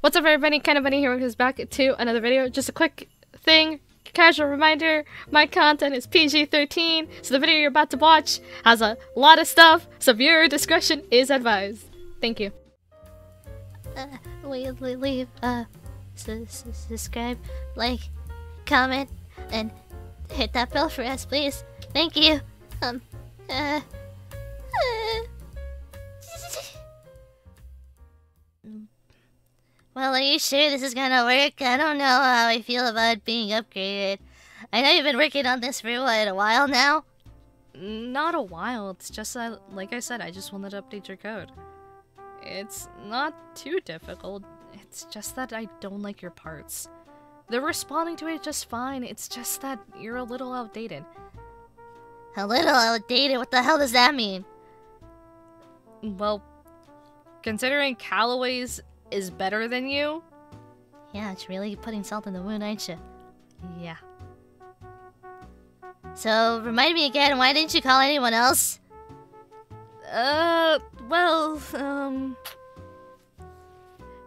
What's up everybody, Kainabunny here, welcome back to another video. Just a quick thing, casual reminder, my content is PG-13, so the video you're about to watch has a lot of stuff, so viewer discretion is advised. Thank you. Subscribe, like, comment, and hit that bell for us, please. Thank you. Well, are you sure this is gonna work? I don't know how I feel about being upgraded. I know you've been working on this for what, a while now? Not a while, it's just that, like I said, I just wanted to update your code. It's not too difficult, it's just that I don't like your parts. They're responding to it just fine, it's just that you're a little outdated. A little outdated? What the hell does that mean? Well, considering Calloway's is better than you? Yeah, it's really putting salt in the wound, ain't you? Yeah. So, remind me again, why didn't you call anyone else? You know,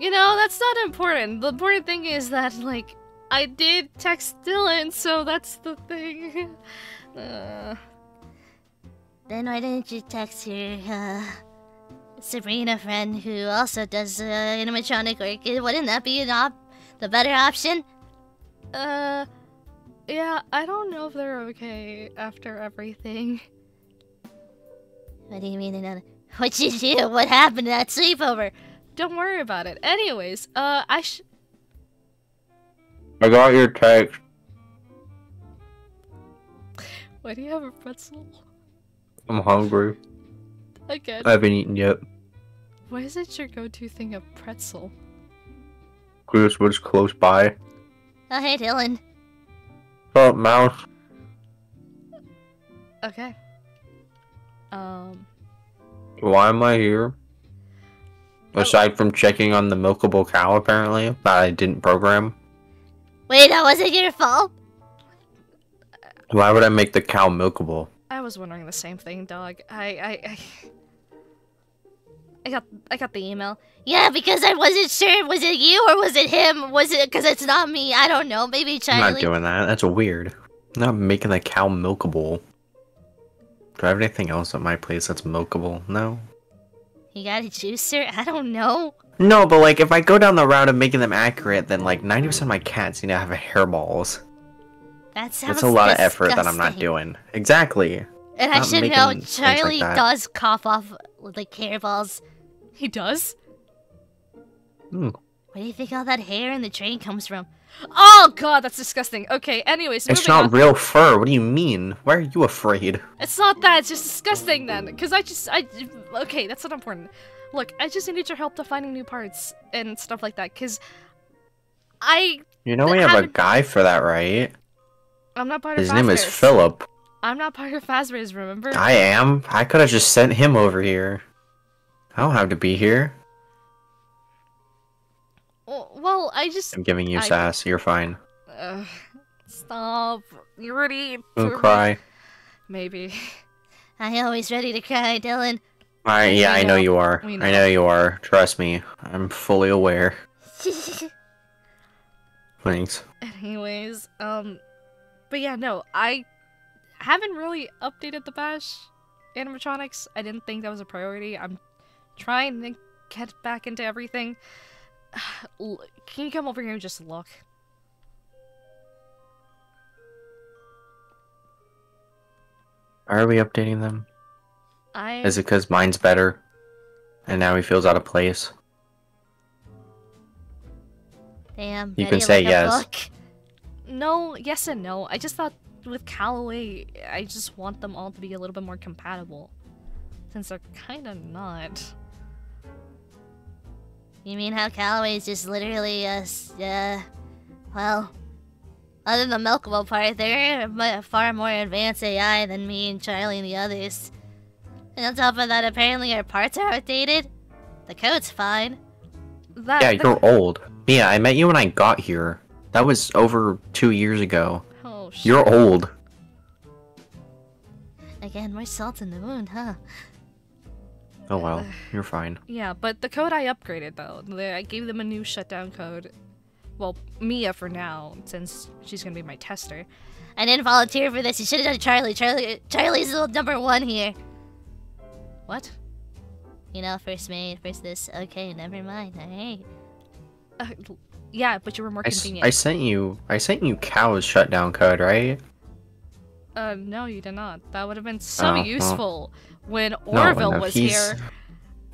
that's not important. The important thing is that, like, I did text Dylan, so that's the thing. Then why didn't you text your, Sabrina friend who also does animatronic work? Wouldn't that be the better option? Yeah, I don't know if they're okay after everything. What do you mean? What'd you do? What happened to that sleepover? Don't worry about it. Anyways, I got your text. Why do you have a pretzel? I'm hungry. Again. I haven't eaten yet. Why is it your go-to thing a pretzel? Because it's close by. Oh, hey, Dylan. Oh, mouse. Okay. Why am I here? Aside from checking on the milkable cow, apparently, that I didn't program. Wait, that wasn't your fault? Why would I make the cow milkable? I was wondering the same thing, dog. I got the email. Yeah, because I wasn't sure. Was it you or was it him? Was it because it's not me? I don't know. Maybe Charlie. I'm not doing that. That's weird. I'm not making the cow milkable. Do I have anything else at my place that's milkable? No. You got a juicer? I don't know. No, but like if I go down the route of making them accurate, then like 90% of my cats, you know, have hairballs. That's a lot of effort that I'm not doing. Exactly. And I should know, Charlie does cough off like hairballs. He does? Hmm. Where do you think all that hair in the train comes from? Oh god, that's disgusting. Okay, anyways, it's not real fur. What do you mean? Why are you afraid? It's not that. It's just disgusting then. Because okay, that's not important. Look, I just needed your help to finding new parts and stuff like that. Because you know we have a guy for that, right? I'm not part of Fazbear's. His name is Philip. I'm not part of Fazbear's, remember? I am. I could have just sent him over here. I don't have to be here. Well, I just... I'm giving you sass. You're fine. Stop. You're ready to... Don't cry. Maybe. I'm always ready to cry, Dylan. Yeah, I know you are. I know you are. Trust me. I'm fully aware. Thanks. Anyways, but yeah, no, I haven't really updated the Bash animatronics. I didn't think that was a priority. I'm trying to get back into everything. Can you come over here and just look? Are we updating them? Is it because mine's better? And now he feels out of place? Damn, you can say yes. No, yes and no. I just thought with Calloway, I just want them all to be a little bit more compatible. Since they're kind of not. You mean how Calloway's just literally, well, other than the milkable part, they're a far more advanced AI than me and Charlie and the others. And on top of that, apparently our parts are outdated. The code's fine. Yeah, you're old. Yeah, I met you when I got here. That was over 2 years ago. Oh, shit. You're old. Again, more salt in the wound, huh? Oh well, you're fine. Yeah, but the code I upgraded though. I gave them a new shutdown code. Well, Mia for now, since she's gonna be my tester. I didn't volunteer for this. You should have done Charlie. Charlie's little #1 here. What? You know, first maid, first this. Okay, never mind. Alright. Yeah, but you were more convenient. I sent you Cow's shutdown code, right? No, you did not. That would have been so useful when Orville was here.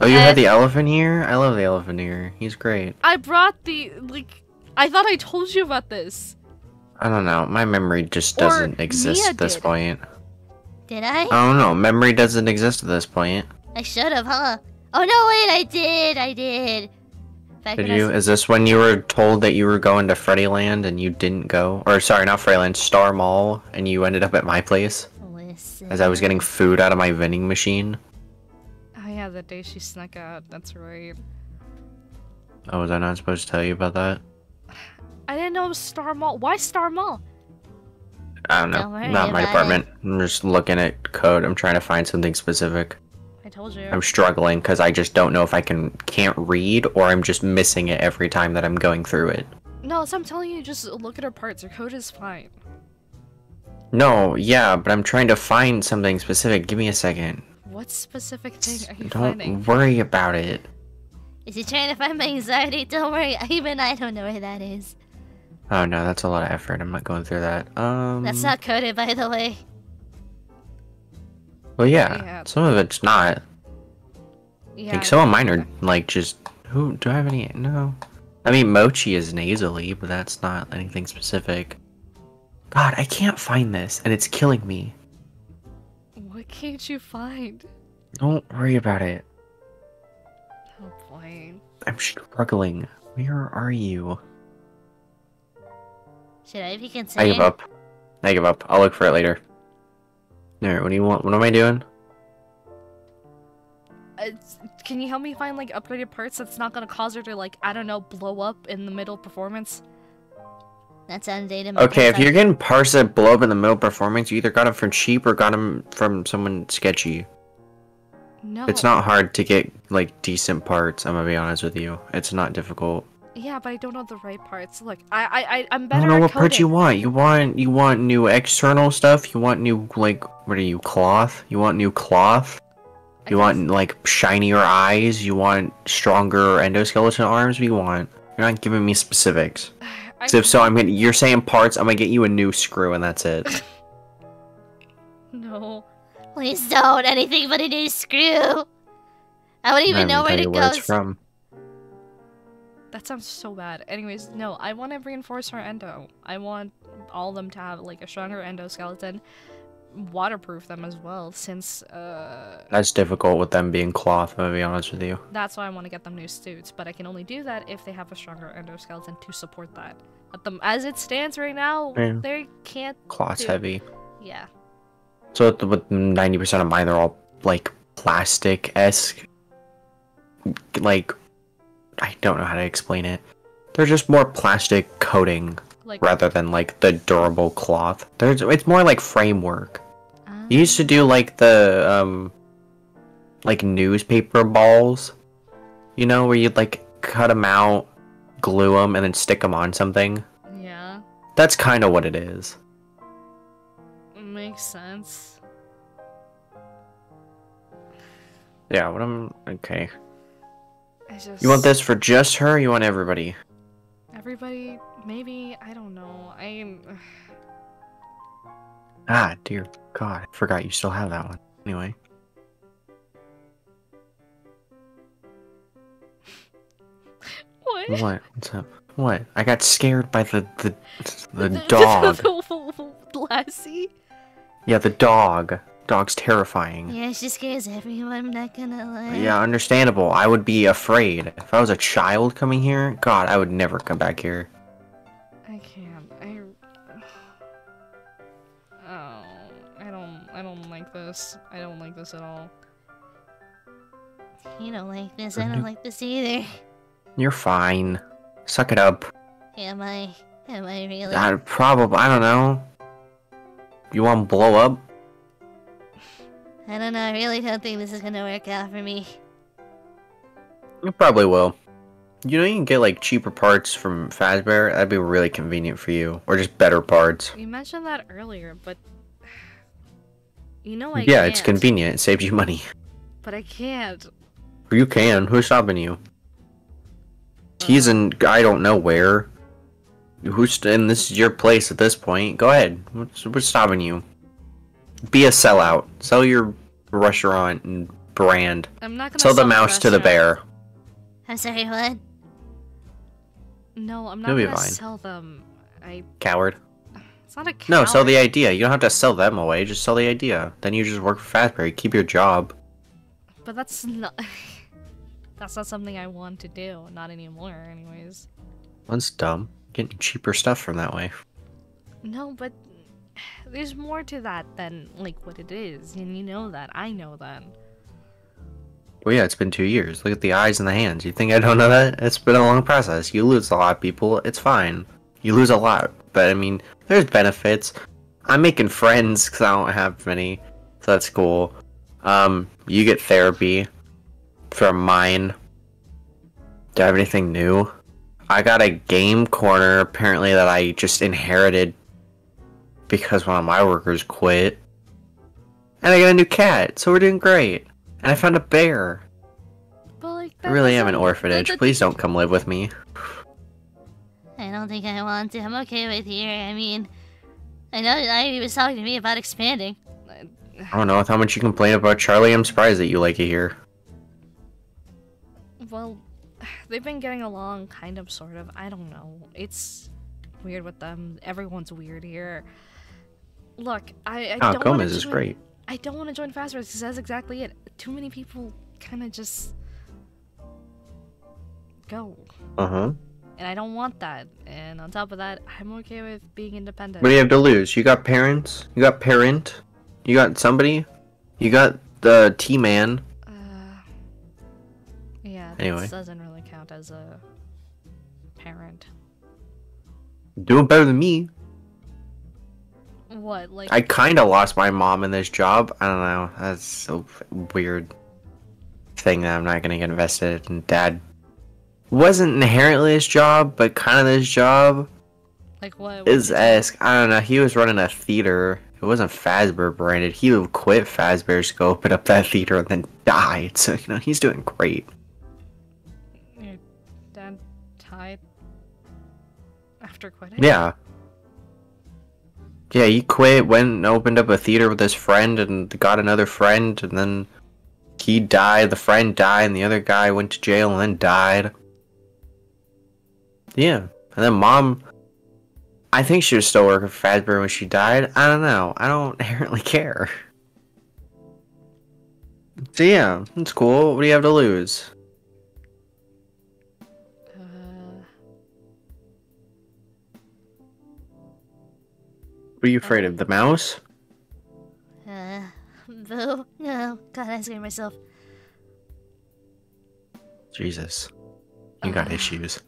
Oh, you had the elephant here? I love the elephant here. He's great. I brought the, like, I thought I told you about this. I don't know. My memory just doesn't exist at this point. Did I? I don't know. Memory doesn't exist at this point. I should have, huh? Oh, no, wait, I did. Did you? Is this when you were told that you were going to Freddyland and you didn't go? Or, sorry, not Freddyland, Star Mall, and you ended up at my place? Listen. As I was getting food out of my vending machine? Oh yeah, the day she snuck out, that's right. Oh, was I not supposed to tell you about that? I didn't know it was Star Mall. Why Star Mall? I don't know. Don't not my department. It. I'm just looking at code. I'm trying to find something specific. I told you. I'm struggling because I just don't know if I can't read or I'm just missing it every time that I'm going through it. No, so I'm telling you, just look at her parts. Her code is fine. No, yeah, but I'm trying to find something specific. Give me a second. What specific thing are you finding? Don't worry about it. Is he trying to find my anxiety? Don't worry. Even I don't know where that is. Oh no, that's a lot of effort. I'm not going through that. That's not coded, by the way. Well, yeah. Some of it's not. Yeah, like some of mine are like just. Who do I have any? No. I mean, Mochi is nasally, but that's not anything specific. God, I can't find this, and it's killing me. What can't you find? Don't worry about it. Oh boy. I'm struggling. Where are you? Should I be concerned? I give up. I'll look for it later. Alright, what do you want? What am I doing? Can you help me find, like, upgraded parts that's not gonna cause her to, like, I don't know, blow up in the middle performance? That's undated. Okay, if you're getting parts that blow up in the middle performance, you either got them from cheap or got them from someone sketchy. No. It's not hard to get, like, decent parts, I'm gonna be honest with you. It's not difficult. Yeah, but I don't know the right parts. Look, I'm better at coding. I don't know what parts you want. You want new external stuff? You want new, like, what are you, cloth? You want new cloth? You want, like, shinier eyes? You want stronger endoskeleton arms? What do you want? You're not giving me specifics. So if so, you're saying parts, I'm gonna get you a new screw and that's it. No. Please don't, anything but a new screw! I wouldn't even know where to go. It's from. That sounds so bad. Anyways, no, I want to reinforce her endo. I want all of them to have, like, a stronger endoskeleton. Waterproof them as well, since, that's difficult with them being cloth, I'm gonna be honest with you. That's why I want to get them new suits, but I can only do that if they have a stronger endoskeleton to support that. But as it stands right now, they can't... Cloth's heavy. Yeah. So with 90% of mine, they're all, like, plastic-esque. Like... I don't know how to explain it. They're just more plastic coating rather than like the durable cloth. It's more like framework. You used to do like the like newspaper balls, you know, where you'd like cut them out, glue them, and then stick them on something. Yeah. That's kind of what it is. Makes sense. Yeah. Okay. You want this for just her, or you want everybody? Everybody? Maybe? I don't know. Ah, dear God. I forgot you still have that one. Anyway. What? What? What's up? What? I got scared by the dog. Lassie? Yeah, the dog. Dog's terrifying. Yeah, she scares everyone, I'm not gonna lie. Yeah, understandable. I would be afraid. If I was a child coming here, God, I would never come back here. I can't. I don't like this. I don't like this at all. You don't like this. I don't like this either. You're fine. Suck it up. Am I really? I don't know. You want to blow up? I don't know, I really don't think this is gonna work out for me. It probably will. You know, you can get like cheaper parts from Fazbear. That'd be really convenient for you, or just better parts. You mentioned that earlier, but you know I can't. It's convenient. It saves you money. But I can't. You can. Who's stopping you? He's in. I don't know where. Who's in? This is your place at this point. Go ahead. What's stopping you? Be a sellout. Sell your restaurant and brand. I'm not gonna sell the mouse to the bear. I'm sorry. What? No, I'm not gonna sell them. Coward. It's not a coward. No, sell the idea. You don't have to sell them away. Just sell the idea. Then you just work for Fazbear. Keep your job. But that's not. That's not something I want to do. Not anymore, anyways. That's dumb. Getting cheaper stuff from that way. No, but there's more to that than like what it is, and you know that. I know that. Well, yeah, it's been 2 years. Look at the eyes and the hands. You think I don't know that? It's been a long process. You lose a lot, people. It's fine. You lose a lot. But, I mean, there's benefits. I'm making friends because I don't have many. So that's cool. You get therapy from mine. Do I have anything new? I got a game corner, apparently, that I just inherited because one of my workers quit. And I got a new cat, so we're doing great. And I found a bear. But like, I really am an orphanage. Please don't come live with me. I don't think I want to. I'm okay with here. I mean, I know he was talking to me about expanding. I don't know with how much you complain about Charlie. I'm surprised that you like it here. Well, they've been getting along, kind of, sort of. I don't know. It's weird with them. Everyone's weird here. Look, Gomez is great. I don't want to join Fazbear's because that's exactly it. Too many people kind of just go. And I don't want that. And on top of that, I'm okay with being independent. What do you have to lose? You got parents. You got parent. You got somebody. You got the T-Man. Yeah, anyway. This doesn't really count as a parent. Doing better than me. What, like, I kind of lost my mom in this job. I don't know. That's a weird thing that I'm not going to get invested in. Dad wasn't inherently his job, but kind of his job. Like what? His ass. I don't know. He was running a theater. It wasn't Fazbear branded. He would quit Fazbear's to go open up that theater and then died. So, you know, he's doing great. Your dad died after quitting? Yeah. Yeah, he quit, went and opened up a theater with his friend and got another friend, and then he died, the friend died, and the other guy went to jail and then died. Yeah. And then Mom, I think she was still working for Fazbear when she died. I don't know. I don't inherently care. So yeah, that's cool. What do you have to lose? What are you afraid of? The mouse? Boo. No. God, I scared myself. Jesus. You got issues.